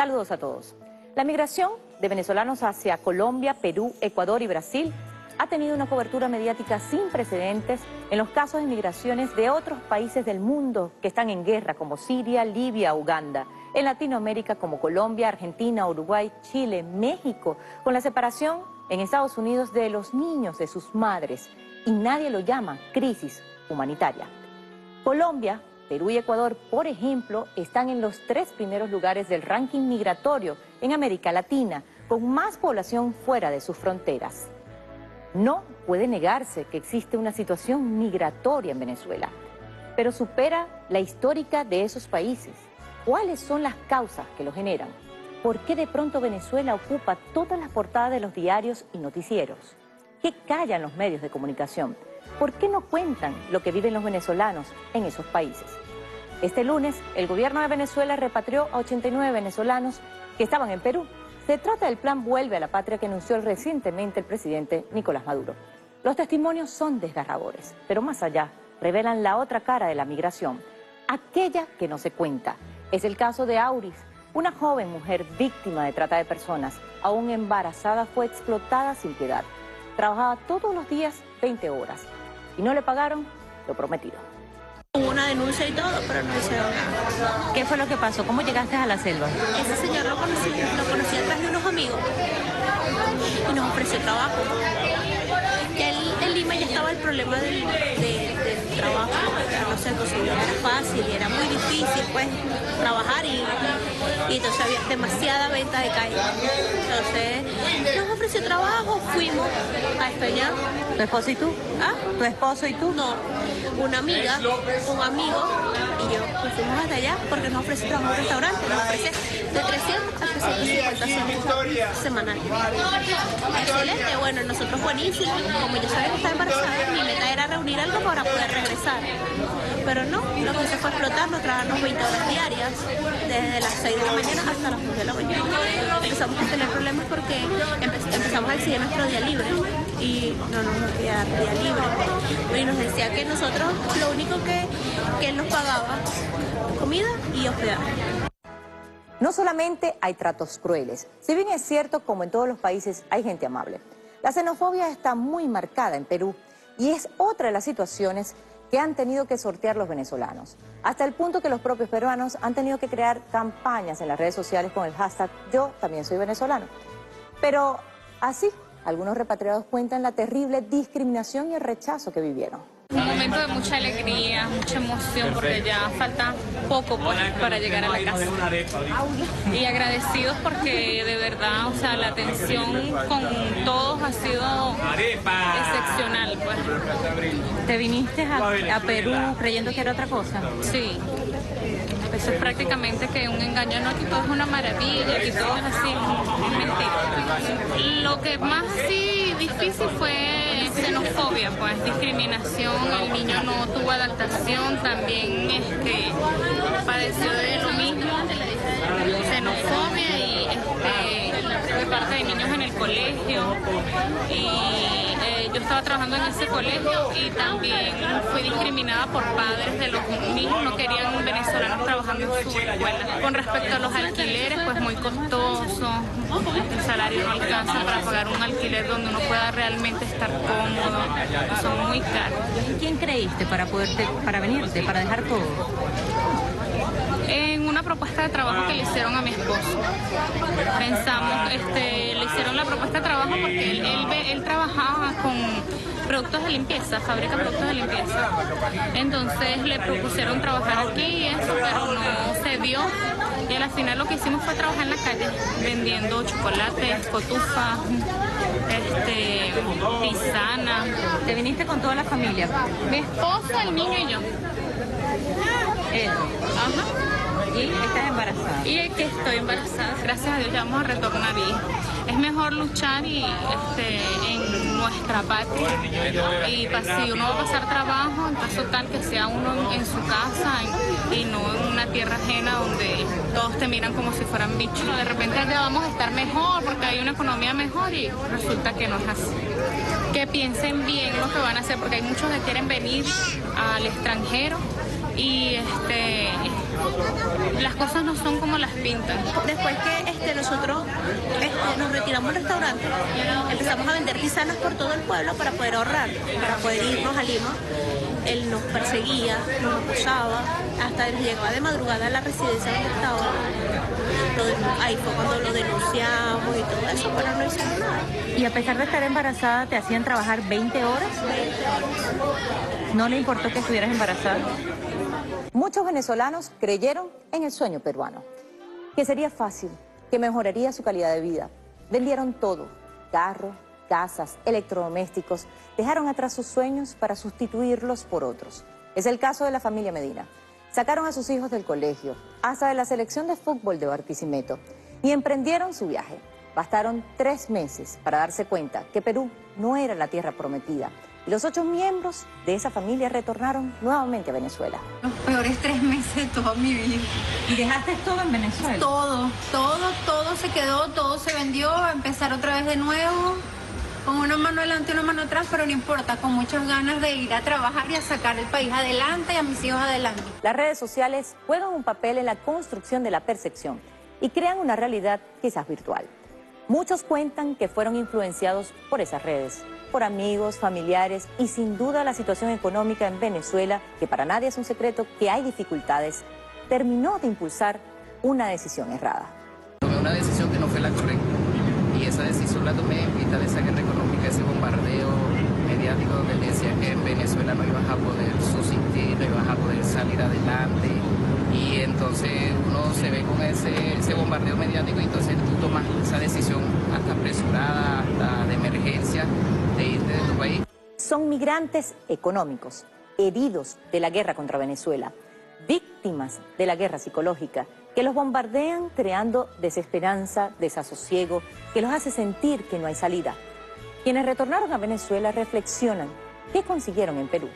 Saludos a todos. La migración de venezolanos hacia Colombia, Perú, Ecuador y Brasil ha tenido una cobertura mediática sin precedentes en los casos de migraciones de otros países del mundo que están en guerra, como Siria, Libia, Uganda. En Latinoamérica, como Colombia, Argentina, Uruguay, Chile, México, con la separación en Estados Unidos de los niños de sus madres. Y nadie lo llama crisis humanitaria. Colombia, Perú y Ecuador, por ejemplo, están en los 3 primeros lugares del ranking migratorio en América Latina, con más población fuera de sus fronteras. No puede negarse que existe una situación migratoria en Venezuela, pero supera la histórica de esos países. ¿Cuáles son las causas que lo generan? ¿Por qué de pronto Venezuela ocupa todas las portadas de los diarios y noticieros? ¿Qué callan los medios de comunicación? ¿Por qué no cuentan lo que viven los venezolanos en esos países? Este lunes, el gobierno de Venezuela repatrió a 89 venezolanos que estaban en Perú. Se trata del plan Vuelve a la Patria que anunció recientemente el presidente Nicolás Maduro. Los testimonios son desgarradores, pero más allá, revelan la otra cara de la migración, aquella que no se cuenta. Es el caso de Auris, una joven mujer víctima de trata de personas. Aún embarazada, fue explotada sin piedad. Trabajaba todos los días 20 horas y no le pagaron lo prometido. Hubo una denuncia y todo, pero no hice nada. ¿Qué fue lo que pasó? ¿Cómo llegaste a la selva? Ese señor lo conocí a través de unos amigos y nos ofreció trabajo. Y en Lima ya estaba el problema del trabajo. No se consiguió, era fácil, era muy difícil pues trabajar y entonces había demasiada venta de calle. Entonces nos ofreció trabajo, fuimos a España. ¿Tu esposo y tú? ¿Ah? ¿Tu esposo y tú? No, una amiga, un amigo y yo nos fuimos hasta allá porque nos ofreció trabajo en un restaurante, nos ofreció de 300 a 350 semanales. Excelente, bueno, nosotros buenísimos, como yo sabía que estaba embarazada, mi meta era reunir algo para poder regresar. Pero no, lo que se fue explotando, trabajarnos 20 horas diarias, desde las 6 de la mañana hasta las 11 de la mañana. Empezamos a tener problemas porque empezamos a exigir nuestro día libre y no nos quedaba día libre. Y nos decía que nosotros lo único que él nos pagaba, comida y hospedaje. No solamente hay tratos crueles, si bien es cierto, como en todos los países, hay gente amable. La xenofobia está muy marcada en Perú y es otra de las situaciones que han tenido que sortear los venezolanos, hasta el punto que los propios peruanos han tenido que crear campañas en las redes sociales con el hashtag Yo también soy venezolano. Pero así, algunos repatriados cuentan la terrible discriminación y el rechazo que vivieron. Un momento de mucha alegría, mucha emoción, porque ya falta poco para llegar a la casa. Y agradecidos porque de verdad, o sea, la atención con todos ha sido excepcional. Pues. ¿Te viniste a Perú creyendo que era otra cosa? Sí. Eso es prácticamente que un engaño, no, aquí todo es una maravilla, aquí todo es así, mentira. Lo que más así difícil fue xenofobia, pues, discriminación, el niño no tuvo adaptación, también padeció de lo mismo, xenofobia y de parte de niños en el colegio, y yo estaba trabajando en ese colegio y también fui discriminada por padres de los mismos, no querían venezolanos trabajando en su escuela. Con respecto a los alquileres, pues muy costosos, el salario no alcanza para pagar un alquiler donde uno pueda realmente estar cómodo, son muy caros. ¿Quién creíste para venirte, para dejar todo? En una propuesta de trabajo que le hicieron a mi esposo. Pensamos, le hicieron la propuesta de trabajo porque él trabajaba con productos de limpieza, fabrica productos de limpieza. Entonces le propusieron trabajar aquí y eso, pero no se dio. Y al final lo que hicimos fue trabajar en la calle, vendiendo chocolates, cotufas, tisana. ¿Te viniste con toda la familia? Mi esposo, el niño y yo. Eso. Ajá. Y estás embarazada. Y es que estoy embarazada, gracias a Dios ya vamos a retornar y es mejor luchar y en nuestra patria y si uno va a pasar trabajo, en caso tal que sea uno en su casa y no en una tierra ajena donde todos te miran como si fueran bichos. De repente ya vamos a estar mejor porque hay una economía mejor y resulta que no es así. Que piensen bien lo que van a hacer porque hay muchos que quieren venir al extranjero y las cosas no son como las pintan. Después que nosotros nos retiramos del restaurante, empezamos a vender tisanas por todo el pueblo para poder ahorrar, para poder irnos a Lima. Él nos perseguía, nos acosaba, hasta él llegaba de madrugada a la residencia donde estaba. Ahí fue cuando lo denunciamos y todo eso, pero no hicimos nada. ¿Y a pesar de estar embarazada, te hacían trabajar 20 horas? 20 horas. ¿No le importó que estuvieras embarazada? Muchos venezolanos creyeron en el sueño peruano, que sería fácil, que mejoraría su calidad de vida. Vendieron todo, carros, casas, electrodomésticos, dejaron atrás sus sueños para sustituirlos por otros. Es el caso de la familia Medina. Sacaron a sus hijos del colegio, hasta de la selección de fútbol de Barquisimeto, y emprendieron su viaje. Bastaron 3 meses para darse cuenta que Perú no era la tierra prometida. Y los 8 miembros de esa familia retornaron nuevamente a Venezuela. Los peores 3 meses de toda mi vida. ¿Y dejaste todo en Venezuela? Todo se quedó, todo se vendió, a empezar otra vez de nuevo, con una mano adelante y una mano atrás, pero no importa, con muchas ganas de ir a trabajar y a sacar el país adelante y a mis hijos adelante. Las redes sociales juegan un papel en la construcción de la percepción y crean una realidad quizás virtual. Muchos cuentan que fueron influenciados por esas redes, por amigos, familiares y sin duda la situación económica en Venezuela, que para nadie es un secreto que hay dificultades, terminó de impulsar una decisión errada. Tomé una decisión que no fue la correcta y esa decisión la tomé en vista de esa guerra económica, ese bombardeo mediático donde le decía que en Venezuela no ibas a poder subsistir, no ibas a poder salir adelante y entonces uno se ve con ese bombardeo mediático y entonces tú tomas esa decisión hasta apresurada, hasta de emergencia. De tu país. Son migrantes económicos, heridos de la guerra contra Venezuela, víctimas de la guerra psicológica, que los bombardean creando desesperanza, desasosiego, que los hace sentir que no hay salida. Quienes retornaron a Venezuela reflexionan, ¿qué consiguieron en Perú?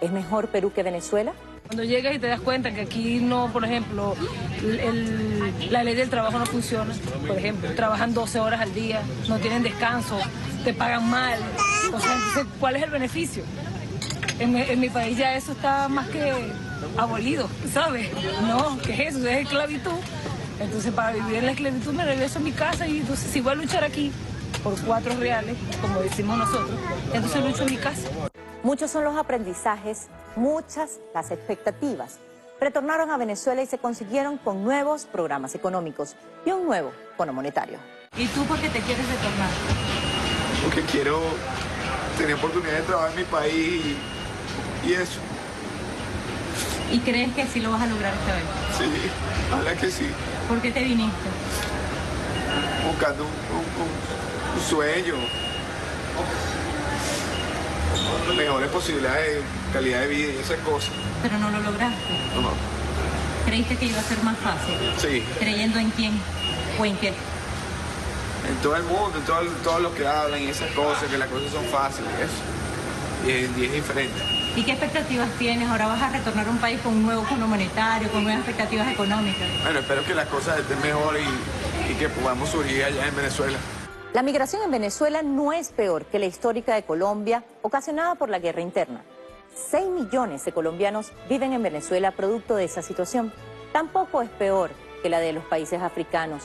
¿Es mejor Perú que Venezuela? Cuando llegas y te das cuenta que aquí no, por ejemplo, la ley del trabajo no funciona, por ejemplo, trabajan 12 horas al día, no tienen descanso, te pagan mal, o sea, entonces, ¿cuál es el beneficio? En mi país ya eso está más que abolido, ¿sabes? No, ¿qué es eso? Es esclavitud. Entonces, para vivir en la esclavitud me regreso a mi casa y entonces si voy a luchar aquí por 4 reales, como decimos nosotros, entonces lucho en mi casa. Muchos son los aprendizajes, muchas las expectativas. Retornaron a Venezuela y se consiguieron con nuevos programas económicos y un nuevo cono monetario. ¿Y tú por qué te quieres retornar? Porque quiero tener oportunidad de trabajar en mi país y eso. ¿Y crees que sí lo vas a lograr esta vez? Sí, ojalá que sí. ¿Por qué te viniste? Buscando un sueño. Mejores posibilidades de calidad de vida y esas cosas. Pero no lo lograste. No. ¿Creíste que iba a ser más fácil? Sí. ¿Creyendo en quién o en qué? En todo el mundo, en todos los que hablan y esas cosas, que las cosas son fáciles, eso. Y es diferente. ¿Y qué expectativas tienes? Ahora vas a retornar a un país con un nuevo fondo monetario, con nuevas expectativas económicas. Bueno, espero que las cosas estén mejor y que podamos surgir allá en Venezuela. La migración en Venezuela no es peor que la histórica de Colombia, ocasionada por la guerra interna. 6 millones de colombianos viven en Venezuela producto de esa situación. Tampoco es peor que la de los países africanos,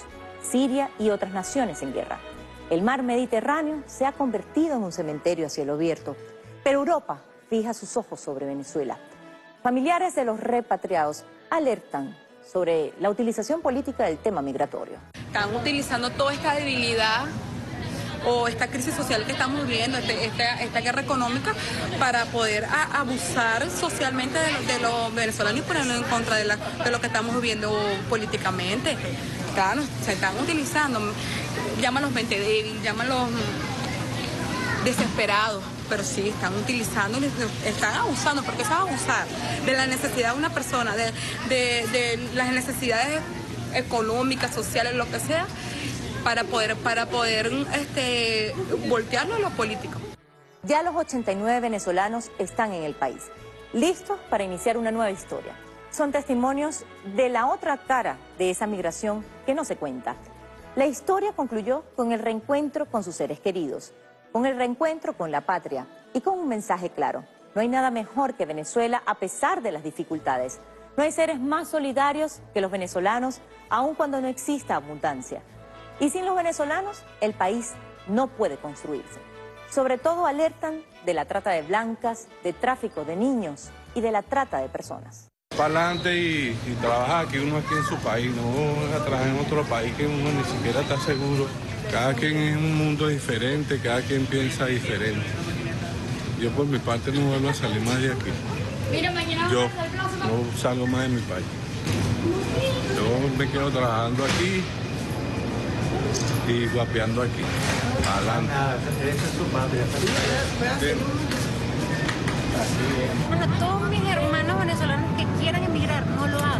Siria y otras naciones en guerra. El mar Mediterráneo se ha convertido en un cementerio a cielo abierto, pero Europa fija sus ojos sobre Venezuela. Familiares de los repatriados alertan sobre la utilización política del tema migratorio. Están utilizando toda esta debilidad o esta crisis social que estamos viviendo, esta guerra económica, para poder abusar socialmente de los venezolanos y ponernos en contra de lo que estamos viviendo políticamente. Se están utilizando, llámalos mente débil, llámalos desesperados, pero sí están utilizando, están abusando, porque eso es abusar de la necesidad de una persona, de las necesidades económicas, sociales, lo que sea, para poder voltearlo a lo político. Ya los 89 venezolanos están en el país, listos para iniciar una nueva historia. Son testimonios de la otra cara de esa migración que no se cuenta. La historia concluyó con el reencuentro con sus seres queridos, con el reencuentro con la patria y con un mensaje claro. No hay nada mejor que Venezuela a pesar de las dificultades. No hay seres más solidarios que los venezolanos, aun cuando no exista abundancia. Y sin los venezolanos, el país no puede construirse. Sobre todo alertan de la trata de blancas, de tráfico de niños y de la trata de personas. Para adelante y trabajar, que uno aquí en su país, no trabajar en otro país que uno ni siquiera está seguro. Cada quien es un mundo diferente, cada quien piensa diferente. Yo por mi parte no vuelvo a salir más de aquí. Mira, mañana yo no salgo más de mi país. Yo me quedo trabajando aquí y guapeando aquí. Adelante. Esa es su patria. Bueno, todos mis hermanos venezolanos que quieran emigrar, no lo hagan.